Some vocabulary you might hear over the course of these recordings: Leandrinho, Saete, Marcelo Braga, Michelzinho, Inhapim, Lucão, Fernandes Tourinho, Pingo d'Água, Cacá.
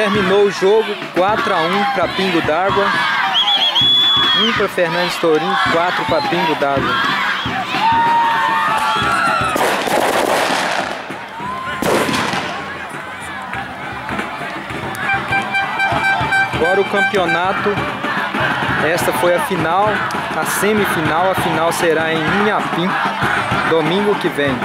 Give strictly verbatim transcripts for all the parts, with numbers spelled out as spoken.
Terminou o jogo quatro a um para Pingo d'Água, um para Fernandes Tourinho, quatro para Pingo d'Água. Agora o campeonato, esta foi a final, a semifinal, a final será em Inhapim, domingo que vem.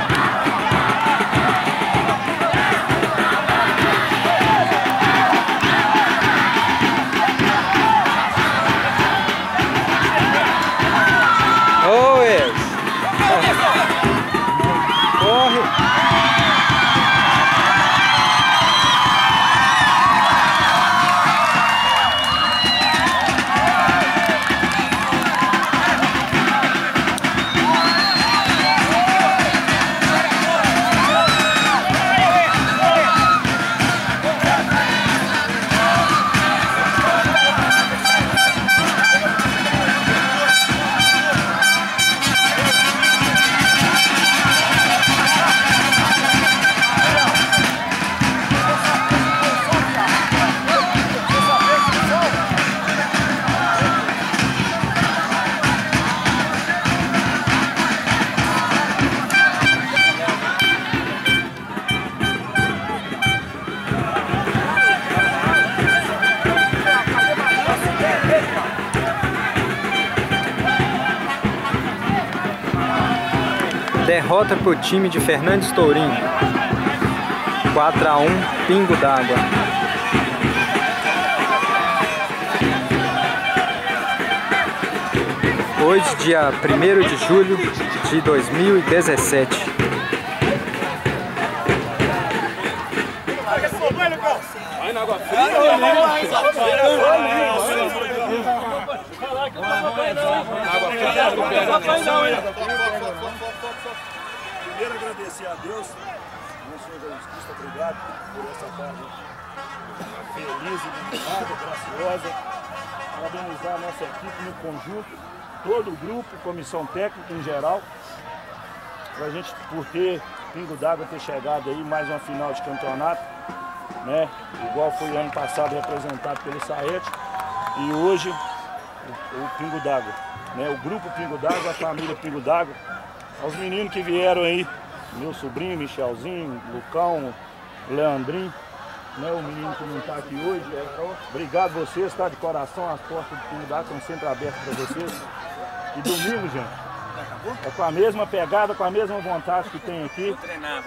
Derrota para o time de Fernandes Tourinho, quatro a um, Pingo d'Água. Hoje, dia primeiro de julho de dois mil e dezessete. Primeiro agradecer a Deus, meu Senhor Jesus Cristo, obrigado por essa tarde feliz, iluminada, graciosa. Parabenizar a nossa equipe no conjunto, todo o grupo, comissão técnica em geral, pra gente, por ter Pingo d'Água ter chegado aí, mais uma final de campeonato, né? Igual foi ano passado representado pelo Saete, e hoje o, o Pingo d'Água, né? O grupo Pingo d'Água, a família Pingo d'Água. Aos meninos que vieram aí, meu sobrinho, Michelzinho, Lucão, Leandrinho, né, o menino que não está aqui hoje. Obrigado a vocês, tá? De coração, as portas do Pingo d'Água estão sempre abertas para vocês. E domingo, gente, é com a mesma pegada, com a mesma vontade que tem aqui.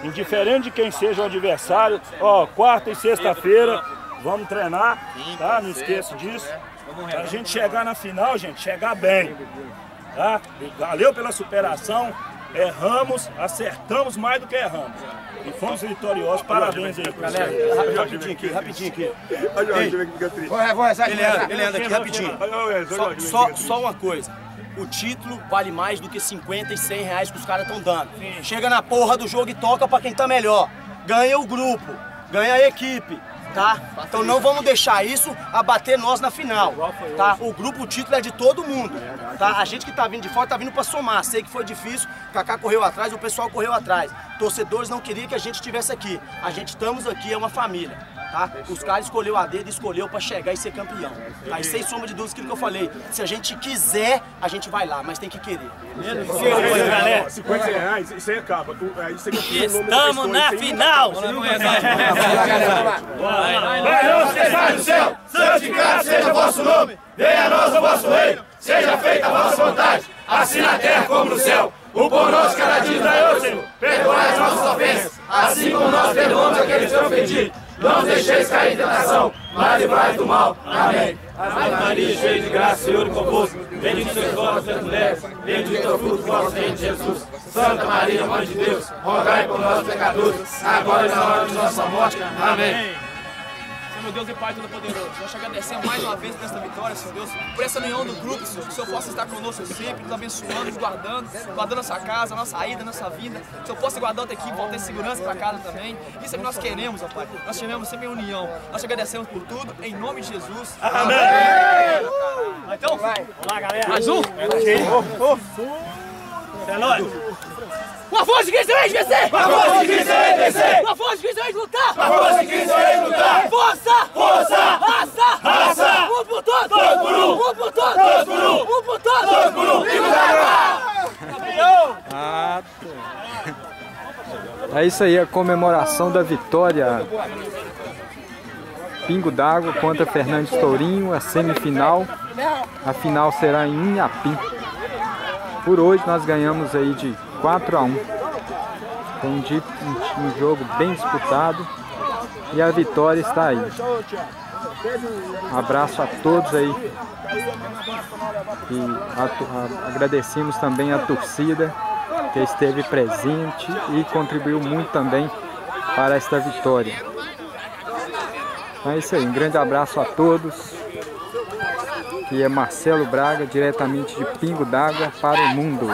Indiferente de quem seja o adversário, ó, quarta e sexta-feira, vamos treinar, tá? Não esqueça disso. Pra gente chegar na final, gente, chegar bem, tá? Valeu pela superação. Erramos, acertamos mais do que erramos. E fomos vitoriosos, parabéns aí. Galera, rapidinho aqui, rapidinho aqui. Olha o Jorge, fica triste. Ele anda aqui, rapidinho. Só, só, só uma coisa. O título vale mais do que cinquenta e cem reais que os caras estão dando. Sim. Chega na porra do jogo e toca pra quem tá melhor. Ganha o grupo, ganha a equipe, tá? Então não vamos deixar isso abater nós na final, tá? O grupo, o título é de todo mundo, tá? A gente que tá vindo de fora tá vindo pra somar. Sei que foi difícil, Cacá correu atrás, o pessoal correu atrás. Torcedores não queriam que a gente estivesse aqui. A gente estamos aqui, é uma família, tá? Os caras escolheu a dedo, escolheu pra chegar e ser campeão. Aí sem sombra de dúvida, aquilo que eu falei, se a gente quiser, a gente vai lá, mas tem que querer. cinquenta reais, isso aí acaba. Estamos na final! Barão, seja do céu, santificado seja o vosso nome, venha a nós o vosso reino, seja feita a vossa vontade, assim na terra como no céu. O pão nosso cada dia dai hoje, Senhor, perdoai as nossas ofensas, assim como nós perdoamos aqueles que nos ofendem. Não deixeis cair em tentação, mas livrai-nos do mal. Amém. Ave Maria, cheia de graça, Senhor é convosco. Bendito sois vós entre as mulheres, bendito é o fruto do vosso ventre, Jesus. Santa Maria, Mãe de Deus, rogai por nós pecadores, agora e na hora de nossa morte. Amém. Meu Deus e Pai Todo-Poderoso, nós te agradecemos mais uma vez por esta vitória, Senhor Deus, por essa união do grupo, Senhor, que o Senhor possa estar conosco sempre, nos abençoando, nos guardando, guardando nossa casa, nossa ida, nossa vida, que o Senhor possa guardar outra equipe, voltar em segurança para casa também. Isso é o que nós queremos, ó Pai, nós queremos sempre a união, nós te agradecemos por tudo, em nome de Jesus. Amém! Amém. Então, vamos lá, galera! Mais um! É nóis! Uma voz de Cristo ex vencer! Uma voz de Cristo ex vencer! Uma voz de Cristo ex lutar! Uma voz de Cristo ex lutar! Força! Força! Raça! Raça! Um por todos! Todo por um! Um por todos! Todo por um! Um por todos! Todo por um! Pingo d'Água! Campeão! Ah, é isso aí, a comemoração da vitória. Pingo d'Água contra Fernandes Tourinho, a semifinal. A final será em Inhapim. Por hoje nós ganhamos aí de quatro a um. Foi um, um, um jogo bem disputado e a vitória está aí. Abraço a todos aí. E a, a, agradecemos também a torcida que esteve presente e contribuiu muito também para esta vitória. Então é isso aí, um grande abraço a todos. E é Marcelo Braga, diretamente de Pingo d'Água para o mundo.